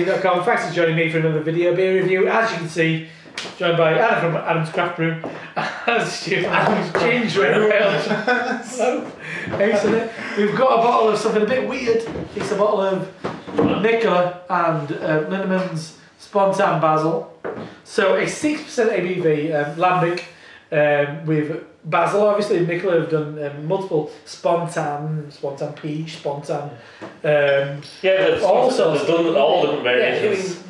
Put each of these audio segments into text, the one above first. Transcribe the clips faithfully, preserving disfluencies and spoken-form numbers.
martin dot com. Thanks for joining me for another video beer review. As you can see, joined by Adam from Adam's Craft Room. As you Adam's Ginger Ale. So, excellent. We've got a bottle of something a bit weird. It's a bottle of Nicola and uh, Lindemans Spontanbasil. So a six percent A B V, um, lambic, um, with basil. Obviously, Mikkeller have done um, multiple spontan, spontan peach, spontan. Um, yeah, they've also done all different variations. Yeah,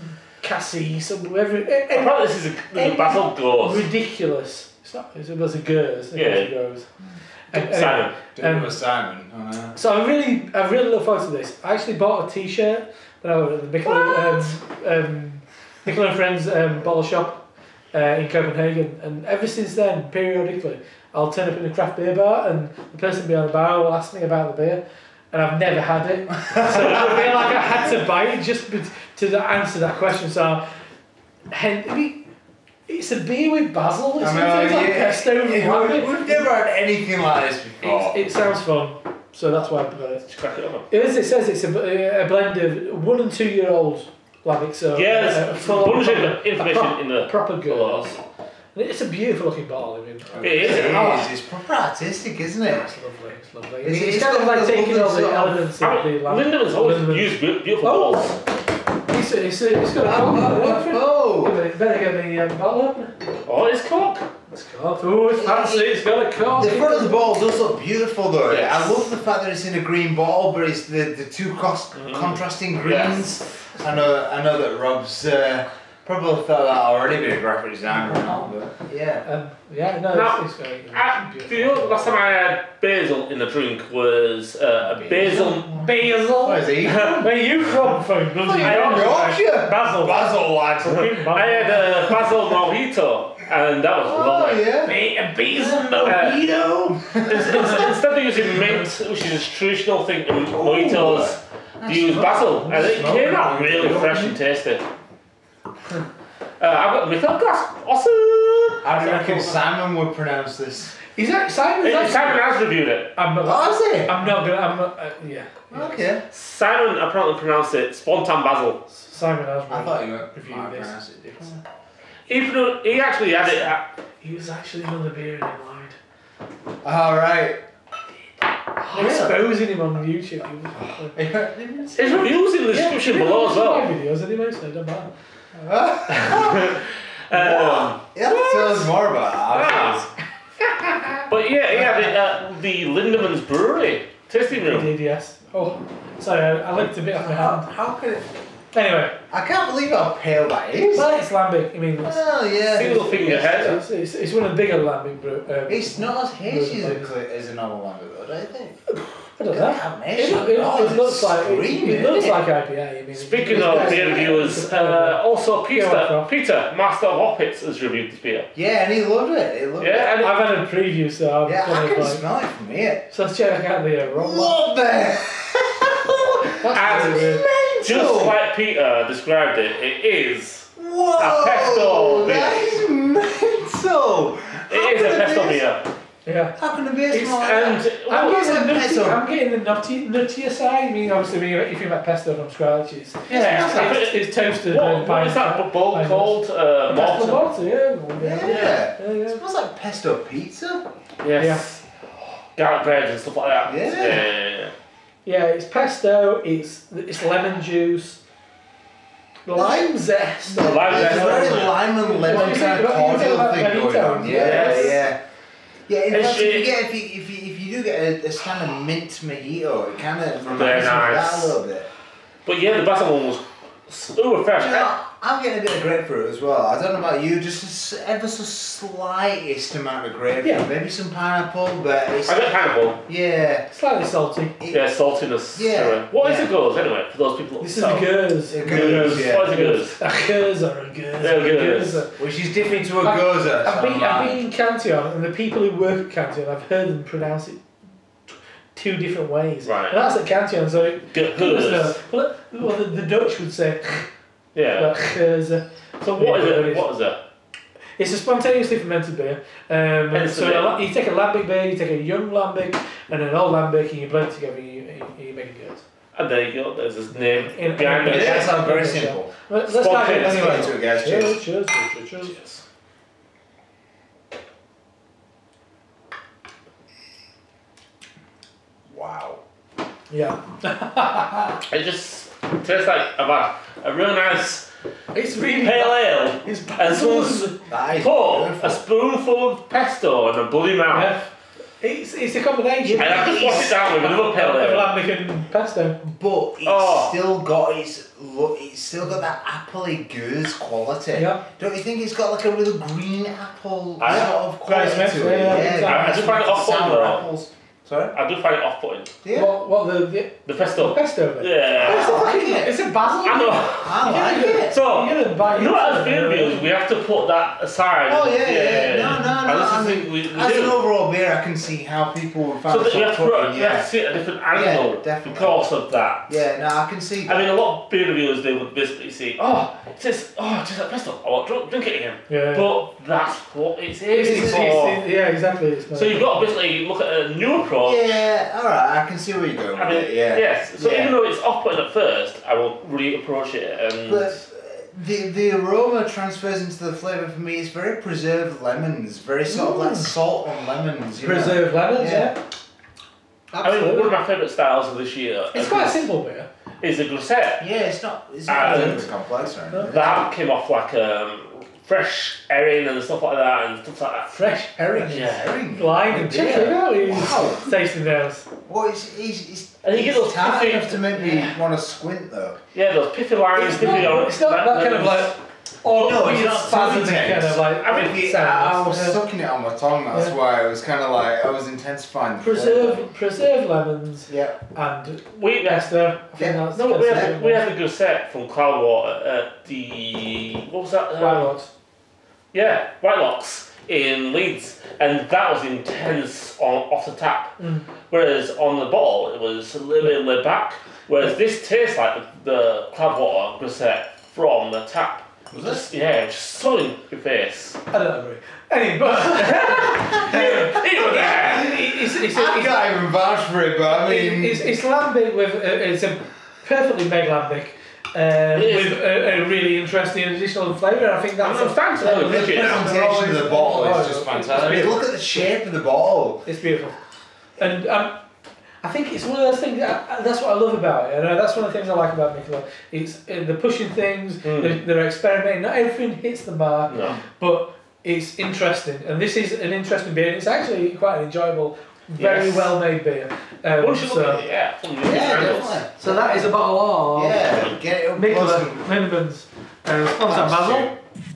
cassis, so whatever. I thought this is a, a basil gloss. Ridiculous. It's not. It was a goes. Yeah. It goes. And, Simon. Um, Simon. Oh, no. So I really, I really look forward to this. I actually bought a T-shirt that I was at the Mikkeller, um, um, Mikkeller and Friends um, bottle shop. Uh, in Copenhagen, and ever since then, periodically, I'll turn up in a craft beer bar, and the person behind the bar will ask me about the beer, and I've never had it. So I feel like I had to buy it just to answer that question. So, it's a beer with basil. It's I mean, like yeah, pesto. Yeah, we, we've never had anything like this before. It's, it sounds fun, so that's why I put it. Just crack it up. It is. It says it's a, a blend of one and two year olds. Lambic, so yeah, there's uh, a bunch of information in the proper glass. It's a beautiful looking bottle. I mean, it is. It is. It's proper artistic, isn't it? Yeah, it's lovely. It's lovely. It's, it's, it's kind of like taking all the elements of the lambic. Lindemans always used beautiful oh. bottles. It's a, it's a, it's got oh, a oh, oh, oh. It better get the um, bottle up. Oh, it's cork. It's cork. Oh, it's fancy. It's got a cork. The front of the bottle does look beautiful, though. Yes. I love the fact that it's in a green bottle, but it's the the two cost, mm. contrasting greens. Yes. I know, I know that Rob's uh, probably thought that already been a graphic designer and all, but yeah. Um, yeah, no, now, it's, it's going uh, the old, last time I had basil in the drink was uh, a basil. Basil? basil. Where's he? Where are you from? From Yorkshire. Basil. Basil, lad. I had a basil mojito. And that was oh, lovely. Yeah. Ba a basil mojito? Uh, instead of using mint, which is a traditional thing in mojitos, they use basil. And it came out really fresh and tasty. uh, I've got the Mikkeller glass. Awesome! How do you reckon Simon would pronounce this? Is that Simon? It, Simon has reviewed it. I'm not, oh, is it? I'm not gonna. I'm not, uh, yeah. Okay. Simon apparently pronounced it Spontanbasil. Simon has reviewed it. I thought he would review this. It differently. Even though he actually had it at... He was actually another beer and he lied. Alright. Oh, really? Exposing him on YouTube. His reviews in the description yeah, below as well. Videos anyway, so don't matter. um, yeah, tell us more about that. But yeah, he had it at the Lindemans Brewery tasting room. Indeed, yes. Oh, sorry, I, I licked a bit off my hand. How could it... Anyway, I can't believe how pale that is. Well, it's lambic. I mean, it's well, yeah, single finger head. It's, it's, it's one of the bigger lambic brews. Um, it's not as hazy as, as a normal lambic, though, do you think? I don't know. It, it, it, oh, it looks like it, it looks like I P A. I mean, speaking of beer reviewers, uh, also Peter, Peter, Master of Hoppets, has reviewed this beer. Yeah, and he loved it. He loved yeah, it. And I've had a preview, so I'm yeah, I can like, smell it from here. So let's check out the aroma. Love that. That's just like Peter described it, it is whoa, a pesto beer. That is mental! It is a pesto beer. Yeah. How can the beer smell like that? I'm, I'm getting the nutty, nuttier side. I mean, obviously, if you make pesto from scratch, it's, yeah, it's, like, it's, it's toasted. What, and what is that bowl called? Uh, pesto mortar, yeah. Yeah. Yeah. Yeah, yeah. It smells like pesto pizza. Yes. Yeah. Garlic bread and stuff like that. Yeah. yeah, yeah, yeah. Yeah, it's pesto, it's it's lemon juice, lime zest. Lime zest. There's very lime and lemon kind of cordial thing going on. Yeah, yeah. Yeah, in fact, if you, get, if, you, if, you, if you do get a, a kind of mint mojito, it kind of reminds me of that a little bit. But yeah, the basil one was super fresh. You know, I'm getting a bit of grapefruit as well. I don't know about you, just ever so slightest amount of grapefruit. Yeah. Maybe some pineapple, but it's... I got pineapple. Yeah. Slightly salty. It, yeah, saltiness. Yeah. What yeah. is a gourd, anyway, for those people? This is a gourd. A gourd, yeah. What is a gourd? A gourd or a gourd. They're gourd. Which is different to a gourd. I've been, I've been in Cantillon, and the people who work at Cantillon, I've heard them pronounce it two different ways. Right. And that's at Cantillon, so... It, gourd. Well, the, the Dutch would say... Yeah. So what is it? What is it? It's a spontaneously fermented beer. Um, and so a, you take a lambic beer, you take a young lambic and an old lambic, and you blend it together, and you, you, you make a gourd. And there you go, there's his name. In, behind it does sound very simple. Let's start it anyway. Guys. Cheers. Cheers. Cheers. Cheers. Cheers. Wow. Yeah. It just tastes like a, a real nice it's really pale ale. It's and someone's put a spoonful of pesto in a bloody mouth. Yeah. It's, it's a combination. And I just wash it down with another pale ale. Like making pesto. But it's oh. still got its look. It's still got that appley goose quality. Yeah. Don't you think it's got like a real green apple I sort of quality to it? Yeah. yeah exactly. I just find it off-putting though. Sorry? I do find it off-putting. Yeah. What, what the, the... The pesto. The pesto bit. Yeah. I oh, like it. It's a basil. I know. I like yeah. it. So, you know what I feel is we have to put that aside. Oh, yeah, yeah, yeah. yeah. No, no, no. I mean, we, we as do. an overall beer, I can see how people would find it. So, you have, to, yeah. have to see a different angle yeah, because of that. Yeah, no, I can see that. I mean, a lot of beer reviewers, they would basically see, oh, it tastes, oh, it tastes like pesto. I want to drink it again. Yeah. But that's what it's aiming for. Yeah, exactly. It's so, you've got to basically look at a new approach. Yeah, alright, I can see where you're going with I mean, it, yeah. Yes, so yeah. even though it's off-putting at first, I will really approach it and... But the, the aroma transfers into the flavour for me, it's very preserved lemons, very sort of like salt on lemons. You preserved know? lemons, yeah. yeah. Absolutely. I mean, one of my favourite styles of this year... It's quite a simple beer. ...is a grisette. Yeah, it's not... It's not very complex or anything. That came off like um fresh herring and stuff like that and stuff like that. Fresh herring? Fresh yeah. herring. Blind. Check it out. Wow. Tasting those. Well, it's, it's, it's, and you it's get tart piffy, enough to make me yeah. want to squint though. Yeah, those piffy lines. It's not, on it's not that, that kind of like... Oh, no, it's not fuzzy kind of like... I mean, it, I was yeah. sucking it on my tongue, that's yeah. why I was kind of like... I was intensifying the Preserve, preserve lemons. Yeah. And wheat pesto. Yeah. No, we had, we had a good set from Cloudwater at the... What was that? White Locks. Yeah, White Locks in Leeds. And that was intense on off the tap. Mm. Whereas on the bottle, it was a little bit laid back. Whereas this tastes like the, the Cloudwater grisette from the tap. Was this? Yeah, just solid your face. I don't agree. Anyway, but you were there. It's, it's, it's, I it's, can't even vouch for it, but I mean, it's, it's lambic with a, it's a perfectly made lambic um, with a, a really interesting additional flavour. I think that's fantastic. The presentation of the bottle is just fantastic. I mean, look at the shape of the bottle. It's beautiful, and um, I think it's one of those things, that, that's what I love about it, you know, that's one of the things I like about Nicola. It's they're pushing things, mm. they're, they're experimenting, not everything hits the mark, no. but it's interesting, and this is an interesting beer, and it's actually quite an enjoyable, very yes. well made beer. Um, Once you so, look at it, yeah. yeah so that is a bottle of yeah, Nicola, Lindemans, uh, Spontanbasil.